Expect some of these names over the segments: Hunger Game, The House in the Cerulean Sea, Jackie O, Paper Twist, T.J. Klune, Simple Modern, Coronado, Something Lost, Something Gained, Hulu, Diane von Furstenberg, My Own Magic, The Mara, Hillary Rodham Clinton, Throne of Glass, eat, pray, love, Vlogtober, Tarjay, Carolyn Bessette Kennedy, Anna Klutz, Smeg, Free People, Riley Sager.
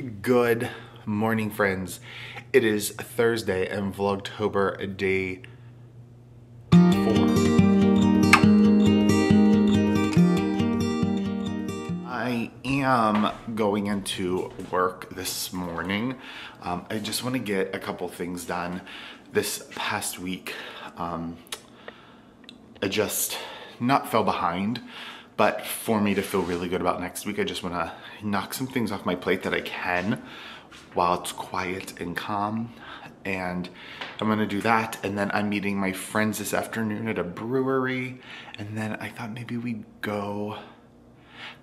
Good morning, friends. It is Thursday and Vlogtober day 4. I am going into work this morning. I just want to get a couple things done. This past week, I just not fell behind. But for me to feel really good about next week, I just want to knock some things off my plate that I can while it's quiet and calm. And I'm going to do that. And then I'm meeting my friends this afternoon at a brewery. And then I thought maybe we'd go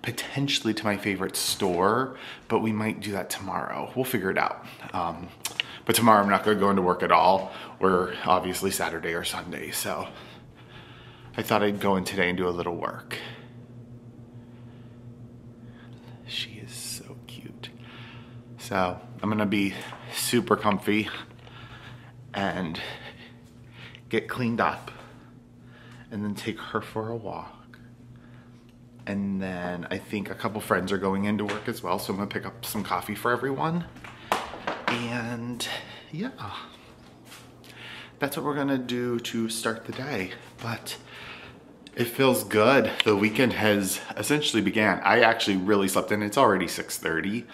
potentially to my favorite store, but we might do that tomorrow. We'll figure it out. But tomorrow I'm not going to go into work at all, or obviously Saturday or Sunday. So I thought I'd go in today and do a little work. So I'm gonna be super comfy and get cleaned up and then take her for a walk. And then I think a couple friends are going into work as well, so I'm gonna pick up some coffee for everyone. And yeah, that's what we're gonna do to start the day. But it feels good. The weekend has essentially began. I actually really slept in. It's already 6:30.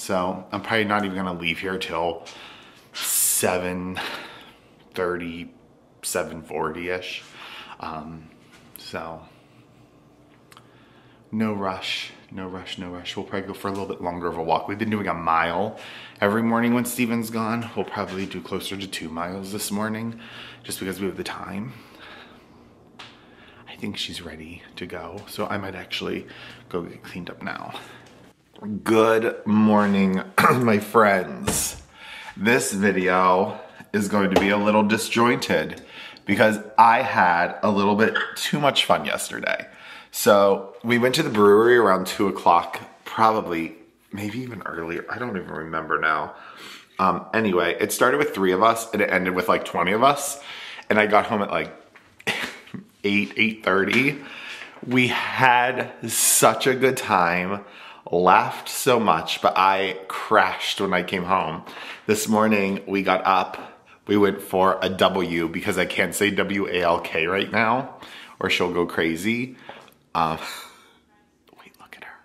So I'm probably not even gonna leave here till 7:30, 7:40-ish. So no rush. We'll probably go for a little bit longer of a walk. We've been doing a mile every morning when Steven's gone. We'll probably do closer to 2 miles this morning just because we have the time. I think she's ready to go. So I might actually go get cleaned up now. Good morning, my friends. This video is going to be a little disjointed because I had a little bit too much fun yesterday. So we went to the brewery around 2 o'clock, probably, maybe even earlier. I don't even remember now. Anyway, it started with 3 of us and it ended with like 20 of us. And I got home at like 8:30. We had such a good time. Laughed so much, but I crashed when I came home. This morning, we got up, we went for a W because I can't say W-A-L-K right now or she'll go crazy. Wait, look at her.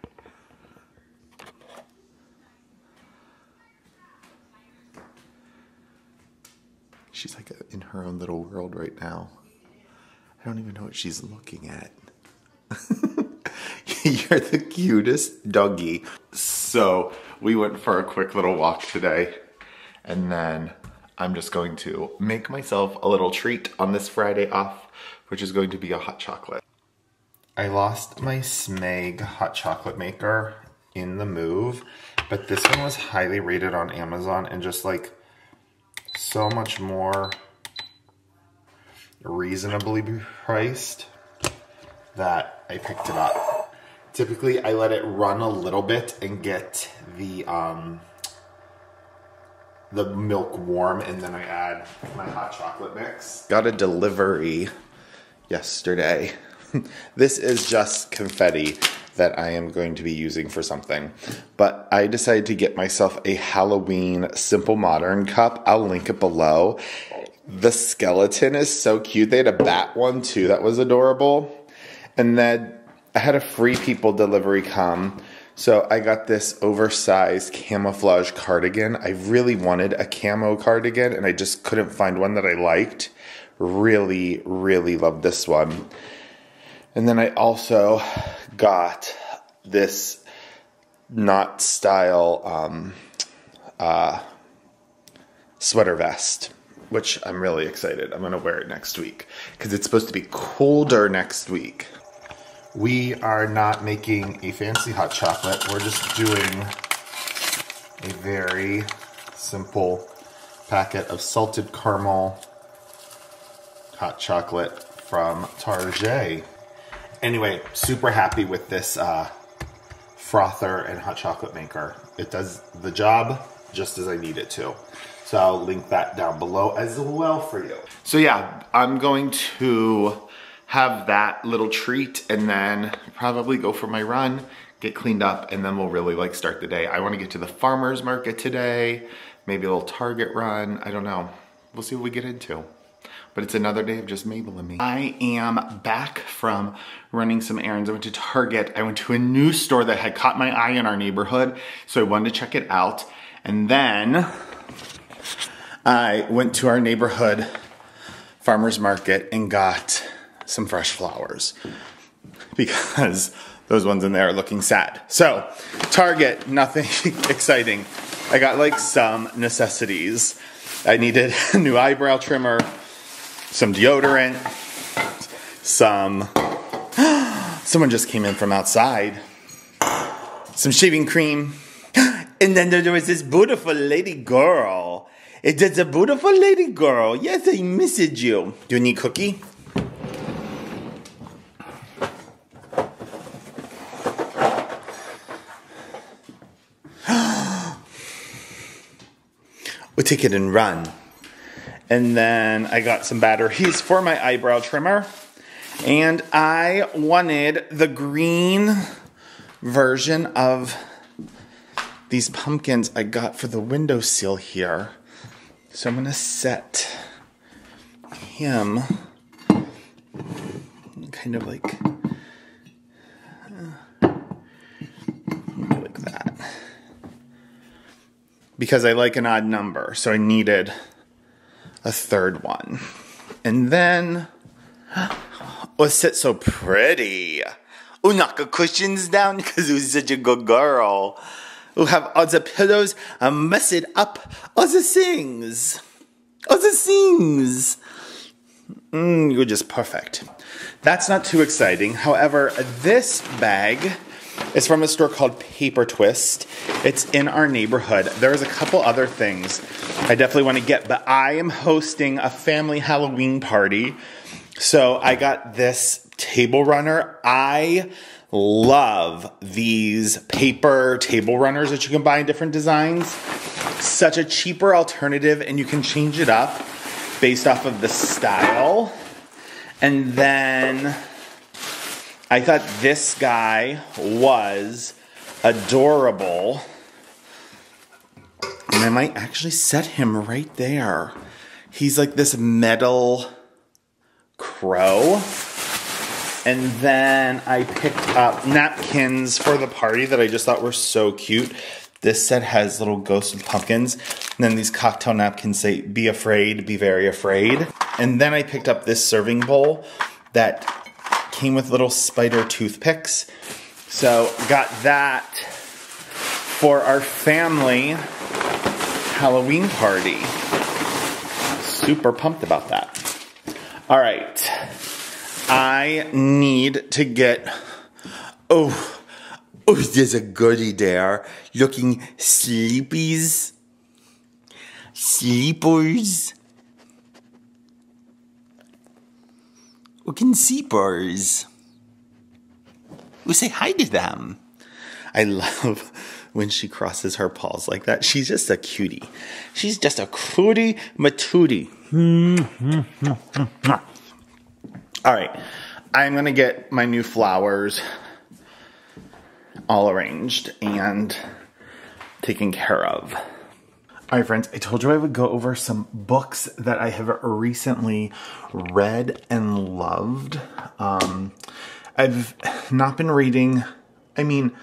She's like in her own little world right now. I don't even know what she's looking at. You're the cutest doggy. So we went for a quick little walk today, and then I'm just going to make myself a little treat on this Friday off, which is going to be a hot chocolate. I lost my Smeg hot chocolate maker in the move, but this one was highly rated on Amazon and just like so much more reasonably priced that I picked it up. Typically, I let it run a little bit and get the milk warm, and then I add my hot chocolate mix. Got a delivery yesterday. This is just confetti that I am going to be using for something. But I decided to get myself a Halloween Simple Modern cup. I'll link it below. The skeleton is so cute. They had a bat one, too. That was adorable. And then I had a Free People delivery come, so I got this oversized camouflage cardigan. I really wanted a camo cardigan, and I just couldn't find one that I liked. Really, really loved this one. And then I also got this knot style sweater vest, which I'm really excited. I'm gonna wear it next week, because it's supposed to be colder next week. We are not making a fancy hot chocolate. We're just doing a very simple packet of salted caramel hot chocolate from Tarjay. Anyway, super happy with this frother and hot chocolate maker. It does the job just as I need it to. So I'll link that down below as well for you. So yeah, I'm going to have that little treat and then probably go for my run, get cleaned up, and then we'll really like start the day. I want to get to the farmer's market today, maybe a little Target run, I don't know. We'll see what we get into. But it's another day of just Mabel and me. I am back from running some errands. I went to Target. I went to a new store that had caught my eye in our neighborhood, so I wanted to check it out. And then I went to our neighborhood farmer's market and got some fresh flowers because those ones in there are looking sad. So Target, nothing exciting. I got like some necessities. I needed a new eyebrow trimmer, some deodorant, some, someone just came in from outside, some shaving cream. And then there was this beautiful lady girl. It is a beautiful lady girl. Yes, I missed you. Do you need cookie? We'll take it and run. And then I got some batteries for my eyebrow trimmer. And I wanted the green version of these pumpkins I got for the windowsill here. So I'm gonna set him kind of like that. Because I like an odd number, so I needed a third one. And then, oh, it's so pretty. Oh, knock the cushions down because it was such a good girl. We'll have all the pillows and mess it up, all the things. All the things. You're just perfect. That's not too exciting. However, this bag is from a store called Paper Twist. It's in our neighborhood. There's a couple other things I definitely want to get, but I am hosting a family Halloween party. So I got this table runner. I love these paper table runners that you can buy in different designs. Such a cheaper alternative, and you can change it up based off of the style. And then I thought this guy was adorable. And I might actually set him right there. He's like this metal crow. And then I picked up napkins for the party that I just thought were so cute. This set has little ghosts and pumpkins. And then these cocktail napkins say, be afraid, be very afraid. And then I picked up this serving bowl that came with little spider toothpicks. So got that for our family Halloween party. Super pumped about that. All right. I need to get, oh, there's a goodie there, looking sleepers, looking sleepers. We say hi to them. I love when she crosses her paws like that. She's just a cutie. She's just a cootie matootie. All right, I'm gonna get my new flowers all arranged and taken care of. All right, friends, I told you I would go over some books that I have recently read and loved. I've not been reading, I mean,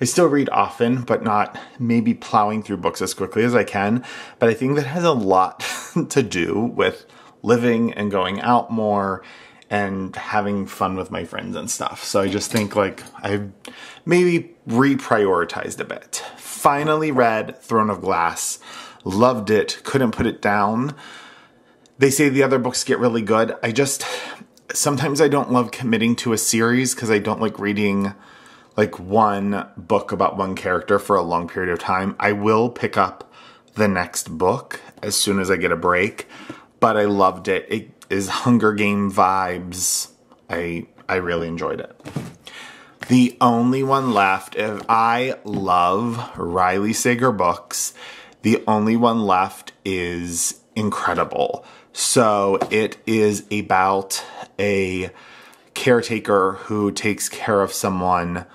I still read often, but not maybe plowing through books as quickly as I can. But I think that has a lot to do with living and going out more and having fun with my friends and stuff. So I just think like I've maybe reprioritized a bit. Finally read Throne of Glass. Loved it. Couldn't put it down. They say the other books get really good. I just, sometimes I don't love committing to a series because I don't like reading like one book about one character for a long period of time. I will pick up the next book as soon as I get a break, but I loved it. It is Hunger Game vibes. I really enjoyed it. The only one left, if I love Riley Sager books, the only one left is Incredible. So it is about a caretaker who takes care of someone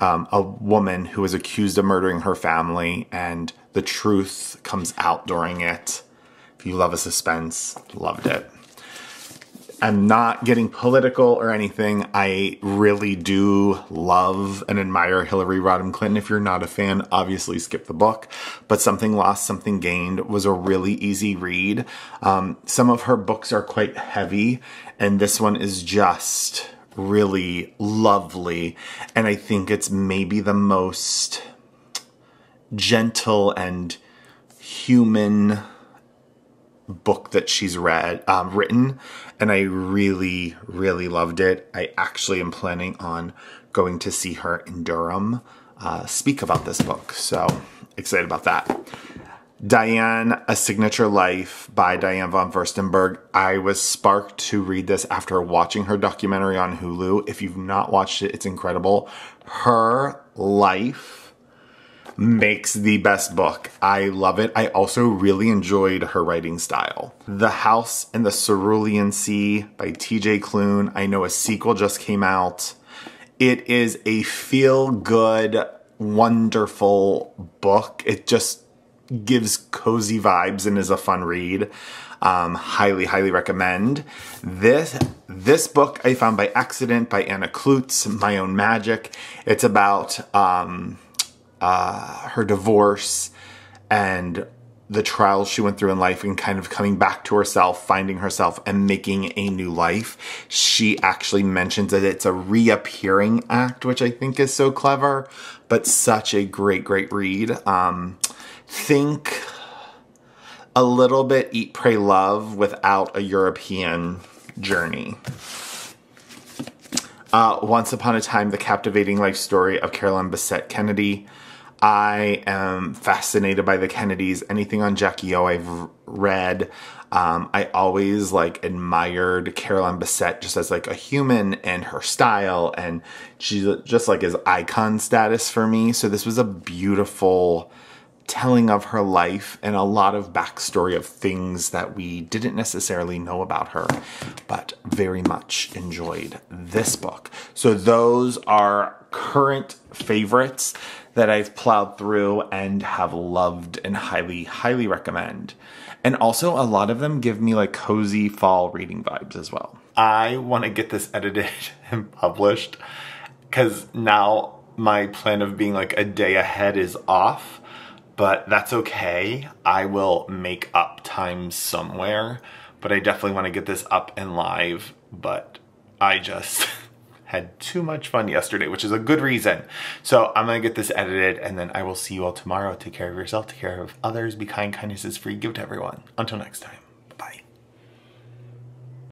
a woman who is accused of murdering her family, and the truth comes out during it. If you love a suspense, loved it. I'm not getting political or anything. I really do love and admire Hillary Rodham Clinton. If you're not a fan, obviously skip the book. But Something Lost, Something Gained was a really easy read. Some of her books are quite heavy, and this one is just really lovely. And I think it's maybe the most gentle and human book that she's read, written, and I really, really loved it. I actually am planning on going to see her in Durham speak about this book, so excited about that. Diane, A Signature Life by Diane von Furstenberg. I was sparked to read this after watching her documentary on Hulu. If you've not watched it, it's incredible. Her life makes the best book. I love it. I also really enjoyed her writing style. The House in the Cerulean Sea by T.J. Klune. I know a sequel just came out. It is a feel-good, wonderful book. It just gives cozy vibes and is a fun read. Highly, highly recommend. This book I found by accident by Anna Klutz, My Own Magic. It's about her divorce and the trials she went through in life and kind of coming back to herself, finding herself, and making a new life. She actually mentions that it's a reappearing act, which I think is so clever, but such a great, great read. Think a little bit Eat, Pray, Love without a European journey. Once Upon a Time, The Captivating Life Story of Carolyn Bessette Kennedy. I am fascinated by the Kennedys. Anything on Jackie O I've read. I always admired Carolyn Bessette just as a human and her style, and she just is icon status for me. So this was a beautiful telling of her life and a lot of backstory of things that we didn't necessarily know about her, but very much enjoyed this book. So those are current favorites that I've plowed through and have loved and highly, highly recommend. And also a lot of them give me cozy fall reading vibes as well. I want to get this edited and published because now my plan of being a day ahead is off. But that's okay. I will make up time somewhere, but I definitely want to get this up and live. But I just had too much fun yesterday, which is a good reason. So I'm going to get this edited, and then I will see you all tomorrow. Take care of yourself, take care of others, be kind, kindness is free, give to everyone. Until next time, bye.